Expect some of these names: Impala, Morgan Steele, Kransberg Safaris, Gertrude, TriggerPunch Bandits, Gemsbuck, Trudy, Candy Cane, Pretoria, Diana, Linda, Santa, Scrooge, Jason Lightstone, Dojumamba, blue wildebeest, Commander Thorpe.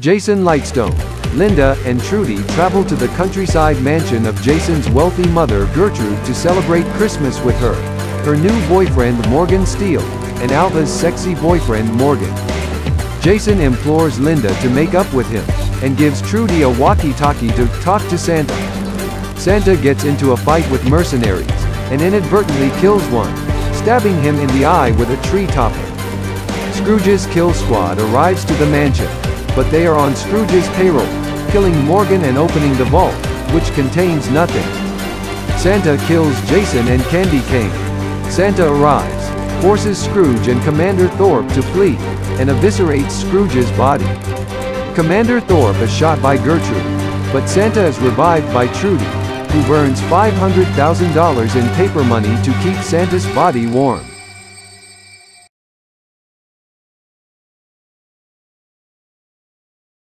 Jason Lightstone, Linda, and Trudy travel to the countryside mansion of Jason's wealthy mother Gertrude to celebrate Christmas with her, her new boyfriend Morgan Steele, and Alva's sexy boyfriend Morgan. Jason implores Linda to make up with him, and gives Trudy a walkie-talkie to talk to Santa. Santa gets into a fight with mercenaries, and inadvertently kills one, stabbing him in the eye with a tree topper. Scrooge's kill squad arrives to the mansion, but they are on Scrooge's payroll, killing Morgan and opening the vault, which contains nothing. Santa kills Jason and Candy Cane. Santa arrives, forces Scrooge and Commander Thorpe to flee, and eviscerates Scrooge's body. Commander Thorpe is shot by Gertrude, but Santa is revived by Trudy, who burns $500,000 in paper money to keep Santa's body warm.